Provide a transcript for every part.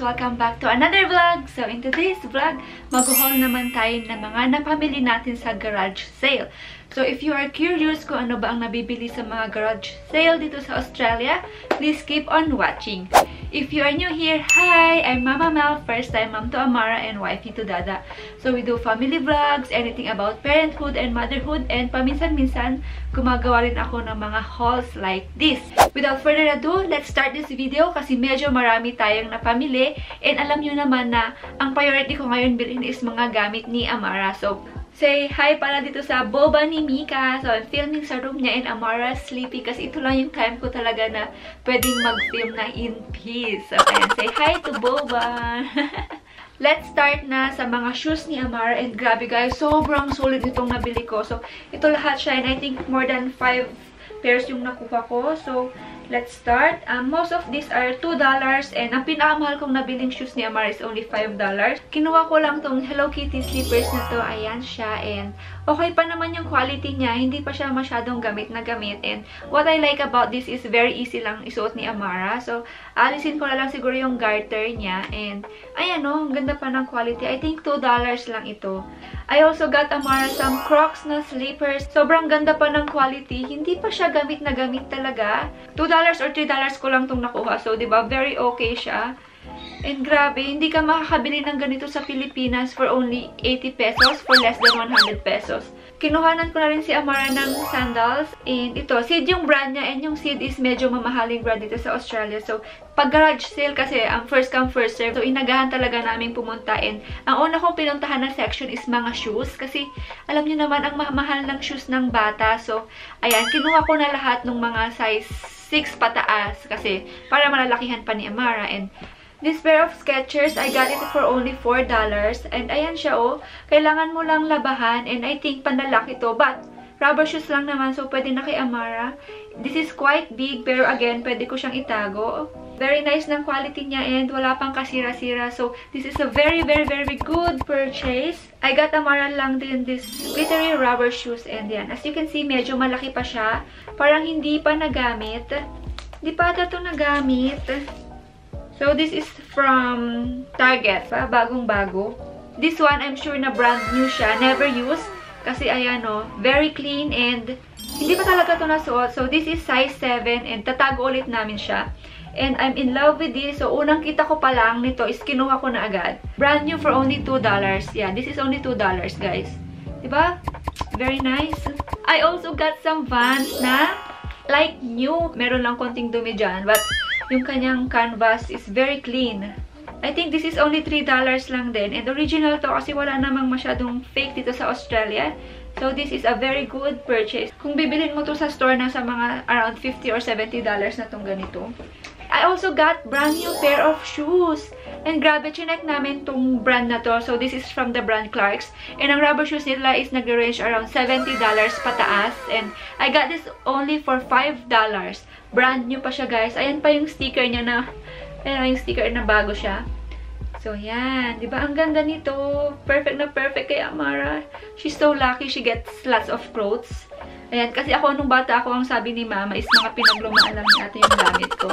welcome back to another vlog. So in today's vlog, mag-haul naman tayo ng mga napamili natin sa garage sale. So if you are curious kung ano ba ang nabibili sa mga garage sale dito sa Australia, please keep on watching. If you are new here, hi! I'm Mama Mel, first time mom to Amara and wifey to Dada. So we do family vlogs, anything about parenthood and motherhood, and paminsan-minsan gumagawa rin ako ng mga hauls like this. Without further ado, let's start this video kasi medyo marami tayong napamili and alam nyo naman na ang priority ko ngayon bilhin is mga gamit ni Amara. So, say hi pala dito sa boba ni Mika. So, I'm filming sa room niya and Amara sleepy kasi ito lang yung time ko talaga na pwedeng mag-film na in peace. So, ayan, say hi to boba! Let's start na sa mga shoes ni Amara. And grabe guys, sobrang solid itong nabili ko. So, ito lahat siya and I think more than 5 pairs yung nakuha ko. So, let's start. Most of these are $2 and ang pinakamahal kong nabiling shoes ni Amara is only $5. Kinuha ko lang tong Hello Kitty slippers na to. Ayan siya and okay pa naman yung quality niya. Hindi pa siya masyadong gamit na gamit and what I like about this is very easy lang isuot ni Amara. So, alisin ko na lang siguro yung garter niya and ayan o, ang ganda pa ng quality. I think $2 lang ito. I also got Amara some Crocs na slippers. Sobrang ganda pa ng quality. Hindi pa siya gamit na gamit talaga. $2 or $3 ko lang itong nakuha. So, diba? Very okay siya. And grabe, hindi ka makakabili ng ganito sa Pilipinas for only 80 pesos for less than 100 pesos. Kinuhanan ko na rin si Amara ng sandals. And ito, Seed yung brand niya and yung Seed is medyo mamahaling brand dito sa Australia. So, pag garage sale kasi, ang first come first serve. So, inagahan talaga naming pumunta. And ang una kong pinuntahan na section is mga shoes. Kasi, alam niyo naman, ang mahal ng shoes ng bata. So, ayan, kinuha ko na lahat ng mga size 6 pataas. Kasi, para malalakihan pa ni Amara. And this pair of Skechers, I got it for only $4. And ayan siya oh. Kailangan mo lang labahan. And I think panlalaki to. But, rubber shoes lang naman. So, pwede na kay Amara. This is quite big. Pero again, pwede ko siyang itago. Very nice ng quality niya and wala pang kasira-sira. So, this is a very good purchase. I got Amara lang din this glittery rubber shoes. And yan. As you can see, medyo malaki pa siya. Parang hindi pa nagamit. Hindi pa ata ito nagamit. So, this is from Target. Bagong-bago. This one, I'm sure na brand new siya. Never used. Kasi ayan o. Very clean and hindi pa talaga ito nasuot. So, this is size 7 and tatago ulit namin siya. And I'm in love with this. So, unang kita ko pa lang nito is kinuha ko na agad. Brand new for only $2. Yeah, this is only $2, guys. Diba? Very nice. I also got some Vans na like new. Meron lang konting dumi dyan. But, yung kanyang canvas is very clean. I think this is only $3 lang din. And original to kasi wala namang masyadong fake dito sa Australia. So, this is a very good purchase. Kung bibilin mo to sa store na sa mga around $50 or $70 na tong ganito. I also got brand new pair of shoes. And grabe, chinek namin tong brand na to. So, this is from the brand Clarks. And ang rubber shoes nila is nag-range around $70 pataas. And I got this only for $5. Brand new pa siya, guys. Ayan pa yung sticker niya na, ayan yung sticker na bago siya. So, yan. Diba? Ang ganda nito. Perfect na perfect kay Amara. She's so lucky. She gets lots of clothes. Ayan. Kasi ako, nung bata ako, ang sabi ni Mama is mga pinaglumaan lang natin yung gamit ko.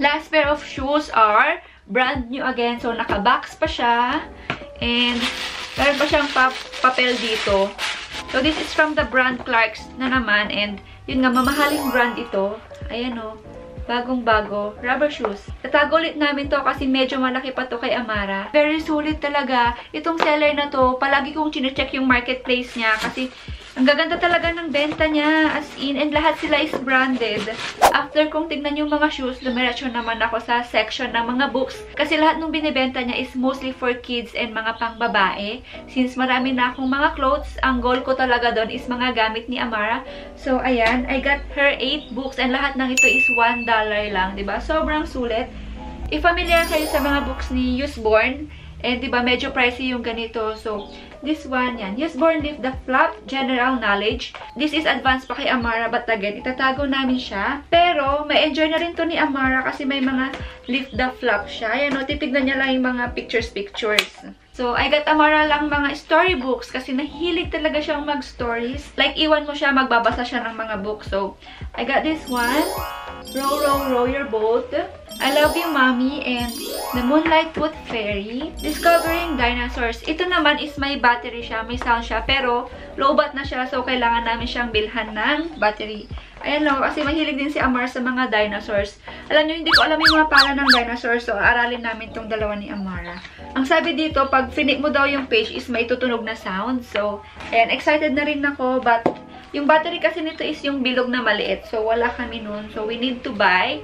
Last pair of shoes are brand new again. So, naka-box pa siya. And, meron pa siyang papel dito. So, this is from the brand Clarks na naman. And, yun nga, mamahaling brand ito. Ayan o. Bagong-bago. Rubber shoes. Tatago ulit namin to kasi medyo malaki pa to kay Amara. Very solid talaga. Itong seller na to, palagi kong chinecheck yung marketplace niya kasi ang gaganda talaga ng benta niya. As in, and lahat sila is branded. After kong tignan yung mga shoes, dumiretso naman ako sa section ng mga books. Kasi lahat nung binibenta niya is mostly for kids and mga pangbabae. Since marami na akong mga clothes, ang goal ko talaga doon is mga gamit ni Amara. So, ayan. I got her 8 books and lahat ng ito is $1 lang. Diba? Sobrang sulit. I-familiar kayo sa mga books ni Usborne. And diba, medyo pricey yung ganito. So, this one, yan. Usborne Lift the Flap, General Knowledge. This is advanced pa kay Amara, but again, itatago namin siya. Pero, may enjoy na rin to ni Amara kasi may mga lift the flap siya. Ayan o, titignan niya lang yung mga pictures. So, I got Amara lang mga storybooks kasi nahilig talaga siyang mag-stories. Like, iwan mo siya, magbabasa siya ng mga books. So, I got this one. Row, Row, Row Your Boat. I Love You, Mommy, and The Moonlight Tooth Fairy. Discovering Dinosaurs. Ito naman is may battery siya, may sound siya, pero low-bat na siya, so kailangan namin siyang bilhan ng battery. Ayan lang, kasi mahilig din si Amar sa mga dinosaurs. Alam niyo, hindi ko alam yung mga pala ng dinosaurs, so aralin namin tong dalawa ni Amara. Ang sabi dito, pag finip mo daw yung page is may tutunog na sound. So, ayan, excited na rin ako, but yung battery kasi nito is yung bilog na maliit. So, wala kami nun. So, we need to buy.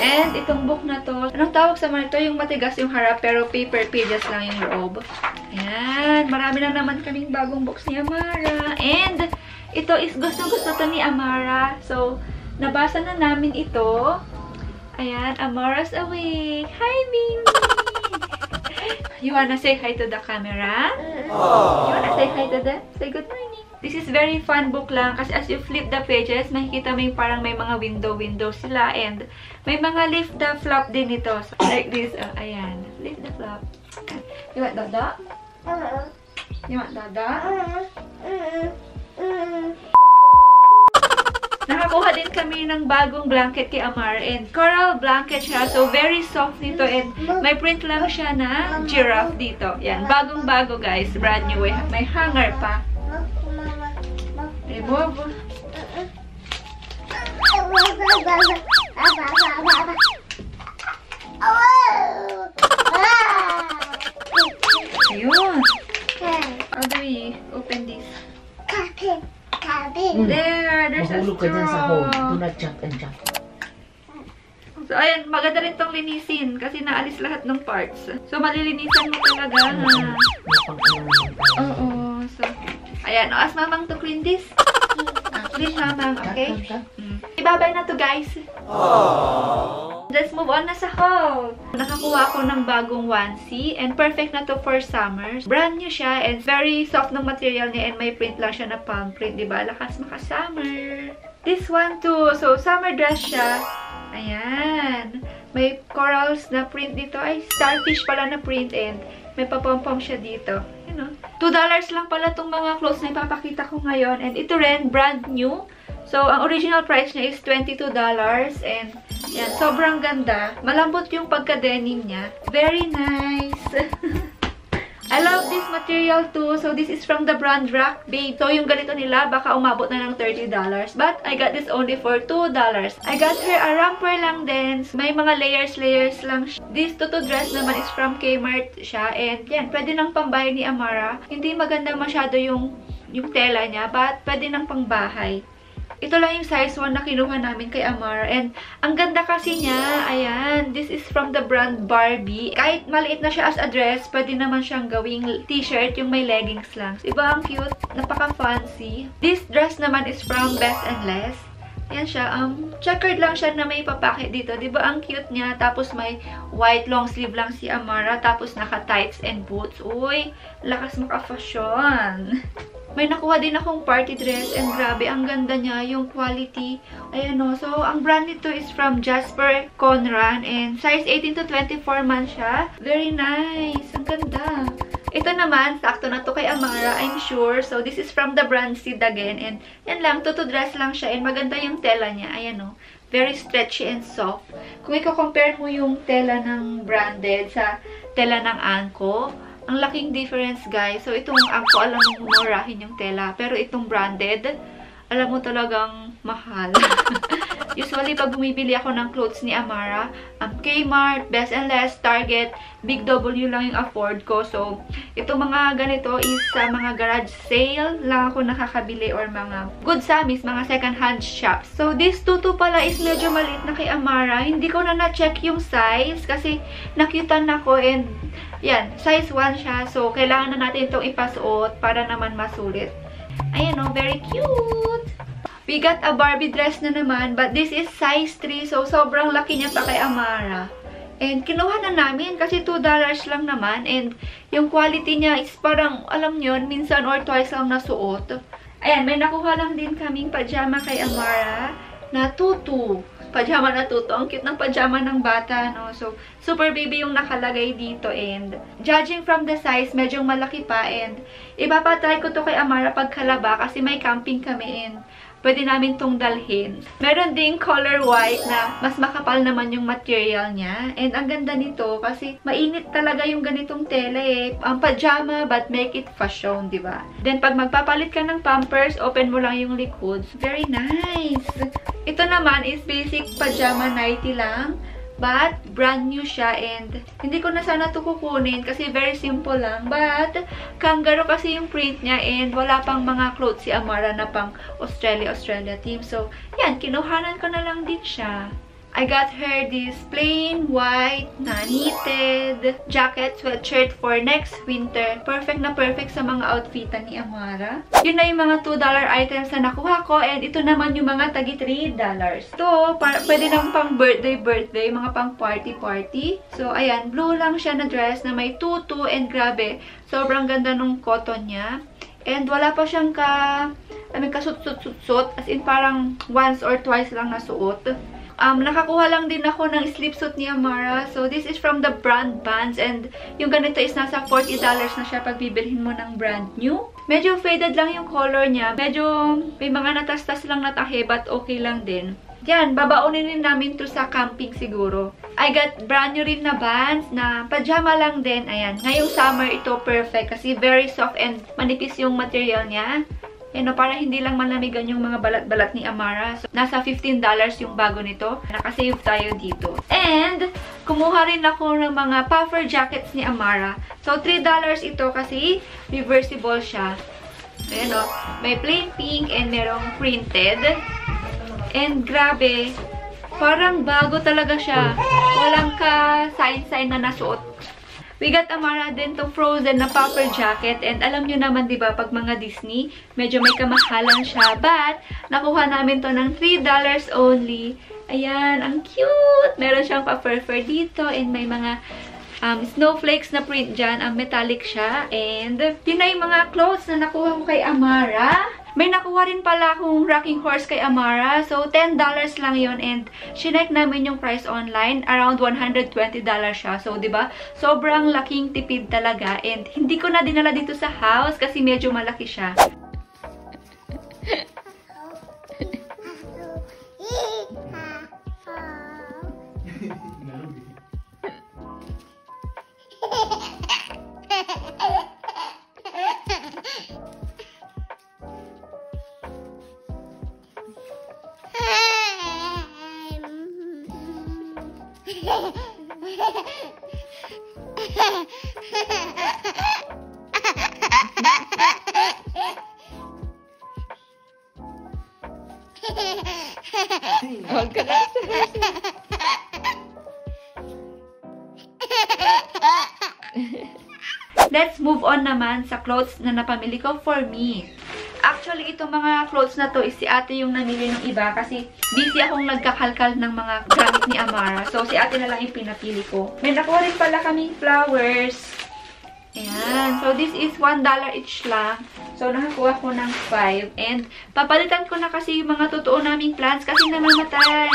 And itong book na to, anong tawag sa man ito? Yung matigas yung harap, pero paper pages lang yung loob. Ayan, marami na naman kaming bagong books ni Amara. And ito is gustong-gusto to ni Amara. So, nabasa na namin ito. Ayan, Amara's awake. Hi, Mimi! You wanna say hi to the camera? Aww. You wanna say hi to the... Say good morning. This is very fun book lang kasi as you flip the pages, makikita mo yung parang may mga window sila and may mga lift the flap din ito. So, like this. Oh, ayan. Lift the flap. You want dada? You want dada? Nakakuha din kami ng bagong blanket kay Amar and coral blanket siya, so very soft nito and may print lang siya na giraffe dito. Yan, bagong-bago guys, brand new, may hanger pa. Remove. Ayun. How do we open this? There's a straw. Do not jump and jump. So, ayan, maganda rin itong linisin kasi naalis lahat ng parts. So, malilinisan mo talaga. Oo. So, ayan. Ask Mamang to clean this. Clean Mamang, okay? Ibabay na to guys. Let's move on na sa haul. Nakakuha ako ng bagong onesie and perfect na to for summer. Brand new siya and very soft ng material niya and may print lang siya na palm print, diba? Lakas maka-summer. This one too. So, summer dress siya. Ayan. May corals na print dito. Ay, starfish pala na print and may papompom siya dito. You know, $2 lang pala tong mga clothes na ipapakita ko ngayon. And ito rin, brand new. So, ang original price niya is $22 and yan, sobrang ganda. Malambot yung pagka-denim niya. Very nice. I love this material too. So, this is from the brand Rock Babe. So, yung ganito nila, baka umabot na ng $30. But, I got this only for $2. I got her a romper lang din. May mga layers lang. This tutu dress naman is from Kmart siya. And, yan, pwede nang pambahay ni Amara. Hindi maganda masyado yung tela niya, but pwede nang pangbahay. Ito lang yung size 1 na kinuha namin kay Amar. And ang ganda kasi niya. Ayan. This is from the brand Barbie. Kahit maliit na siya as a dress, pwede naman siyang gawing t-shirt, yung may leggings lang. Iba ang cute. Napaka-fancy. This dress naman is from Best and Less. Ayan siya. Checkered lang siya na may papakit dito. Diba ang cute niya? Tapos may white long sleeve lang si Amara. Tapos naka-tights and boots. Uy, lakas maka-fashion. May nakuha din akong party dress and grabe, ang ganda niya, yung quality. Ayan o. So, ang brand nito is from Jasper Conran and size 18 to 24 man siya. Very nice. Ang ganda. Ito naman, sakto na to kay Amara, I'm sure. So, this is from the brand Seed again and yan lang, tutu dress lang siya and maganda yung tela niya. Ayan o. Very stretchy and soft. Kung i-compare mo yung tela ng branded sa tela ng Anko, ang laking difference, guys. So, itong Anko, alam mo murahin yung tela. Pero itong branded, alam mo talagang mahal. Usually, pag bumibili ako ng clothes ni Amara, Kmart, Best and Less, Target, Big W lang yung afford ko. So, itong mga ganito is sa mga garage sale lang ako nakakabili or mga good samis, mga second-hand shops. So, this tutu pala is medyo maliit na kay Amara. Hindi ko na na-check yung size kasi nakitan ako and yan, size 1 siya. So, kailangan na natin itong ipasuot para naman masulit. Ayan o, very cute! We got a Barbie dress na naman, but this is size 3. So, sobrang laki niya pa kay Amara. And, kinuha na namin kasi $2 lang naman. And, yung quality niya is parang, alam nyo, minsan or twice lang nasuot. Ayan, may nakuha lang din kaming pajama kay Amara na tutu. Pajama na tuto. Ang cute ng pajama ng bata, no? So, super baby yung nakalagay dito. And, judging from the size, medyo malaki pa. And, ipapatry ko to kay Amara pagkalaba kasi may camping kami. And, pwede namin tong dalhin. Meron ding color white na mas makapal naman yung material niya. And ang ganda nito kasi mainit talaga yung ganitong tela eh. Ang pajama but make it fashion, di ba? Then pag magpapalit ka ng Pampers, open mo lang yung likod. Very nice! Ito naman is basic pajama nightie lang. But, brand new siya and hindi ko na sana ito kukunin kasi very simple lang. But, kangaroo kasi yung print niya and wala pang mga clothes si Amara na pang Australia team. So, yan, kinuhanan ko na lang din siya. I got her this plain white na knitted jacket, sweatshirt for next winter. Perfect na perfect sa mga outfitan ni Amara. Yun na yung mga $2 items na nakuha ko. And ito naman yung mga tagi $3. Ito, pwede nang pang birthday, mga pang party. So, ayan, blue lang siya na dress na may tutu and grabe. Sobrang ganda nung cotton niya. And wala pa siyang kasut-sut-sut-sut. As in, parang once or twice lang nasuot. Nakakuha lang din ako ng sleep suit ni Amara. So, this is from the brand Banz. And yung ganito is nasa $40 na siya pag bibilhin mo ng brand new. Medyo faded lang yung color niya. Medyo may mga natastas lang na tahe, but okay lang din. Yan, babaunin din namin to sa camping siguro. I got brand new rin na Bands na pajama lang din. Ayan, ngayong summer ito perfect kasi very soft and manipis yung material niya. Eh no, para hindi lang malamigan yung mga balat-balat ni Amara. So, nasa $15 yung bago nito. Nakasave tayo dito. And, kumuha rin ako ng mga puffer jackets ni Amara. So, $3 ito kasi reversible siya. Ayan o, may plain pink and merong printed. And grabe, parang bago talaga siya. Walang ka-sign-sign na nasuot. We got Amara din to frozen na puffer jacket. And alam nyo naman, diba, pag mga Disney, medyo may kamahalan siya. But, nakuha namin to ng $3 only. Ayan, ang cute! Meron siyang puffer fur dito. And may mga snowflakes na print dyan. Ang metallic siya. And, yun na yung mga clothes na nakuha ko kay Amara. May nakuha rin pala akong rocking horse kay Amara. So, $10 lang yun. And, shinek namin yung price online. Around $120 siya. So, diba? Sobrang laking tipid talaga. And, hindi ko na dinala dito sa house kasi medyo malaki siya. Let's move on naman sa clothes na napamili ko for me. Actually, itong mga clothes na to is si ate yung namili ng iba kasi busy akong nagkakalkal ng mga gamit ni Amara. So, si ate na lang yung pinapili ko. May nakuha rin pala kaming flowers. Ayan. So, this is $1 each lang. So, nakakuha ko ng 5. And, papalitan ko na kasi yung mga totoo naming plants kasi namamatay.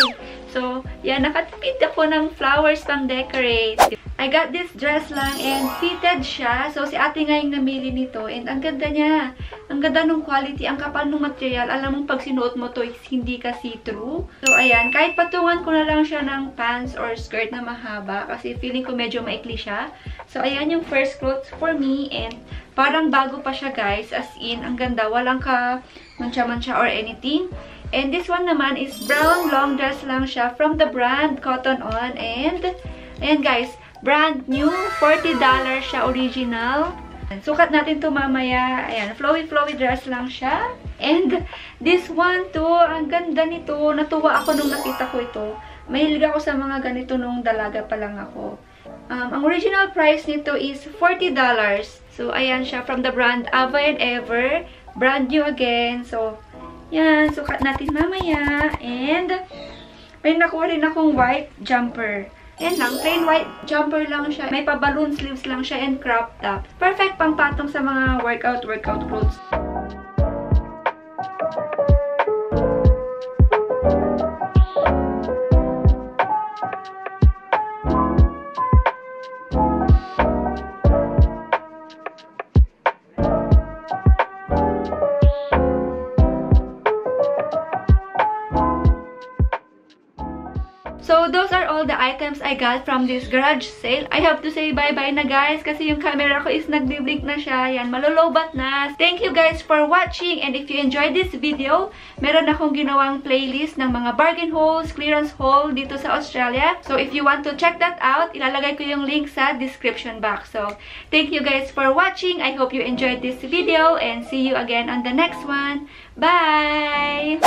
So, yan. Nakatipid ako ng flowers pang decorate. I got this dress lang and fitted siya. So, si ate nga yung namili nito. And, ang ganda niya. Ang ganda ng quality. Ang kapal ng material. Alam mo, pag sinuot mo to, hindi ka see-through. So, ayan. Kahit patungan ko na lang siya ng pants or skirt na mahaba. Kasi feeling ko medyo maikli siya. So, ayan yung first clothes for me. And, parang bago pa siya, guys. As in, ang ganda. Walang ka mancha-mancha or anything. And this one naman is brown long dress lang siya from the brand Cotton On. And, ayan guys, brand new. $40 siya original. Sukat natin to mamaya. Ayan, flowy dress lang siya. And, this one to, ang ganda nito. Natuwa ako nung nakita ko ito. Mahilig ako sa mga ganito nung dalaga pa lang ako. Ang original price nito is $40. So, ayan siya from the brand Ava and Ever. Brand new again. So, yan. Sukat natin mamaya. And, may nakuha rin akong white jumper. Yan lang. Plain white jumper lang siya. May pa-balloon sleeves lang siya and crop top. Perfect pang patong sa mga workout clothes. all the items I got from this garage sale. I have to say bye-bye na guys kasi yung camera ko is nagbiblink na siya. Yan, malulobat na. Thank you guys for watching, and if you enjoyed this video, meron akong ginawang playlist ng mga bargain hauls, clearance haul dito sa Australia. So if you want to check that out, ilalagay ko yung link sa description box. So thank you guys for watching. I hope you enjoyed this video and see you again on the next one. Bye!